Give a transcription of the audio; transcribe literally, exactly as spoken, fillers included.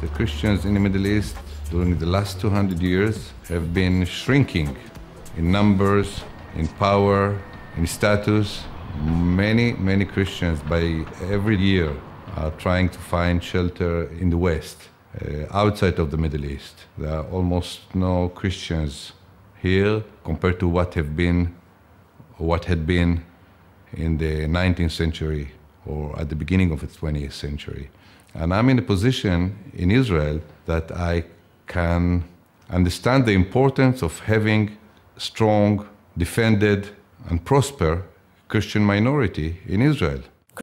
The Christians in the Middle East during the last two hundred years have been shrinking in numbers, in power, in status. Many, many Christians by every year are trying to find shelter in the West, uh, outside of the Middle East. There are almost no Christians here compared to what have been, what had been in the nineteenth century or at the beginning of the twentieth century. And I'm in a position in Israel that I can understand the importance of having strong, defended, and prosper Christian minority in Israel.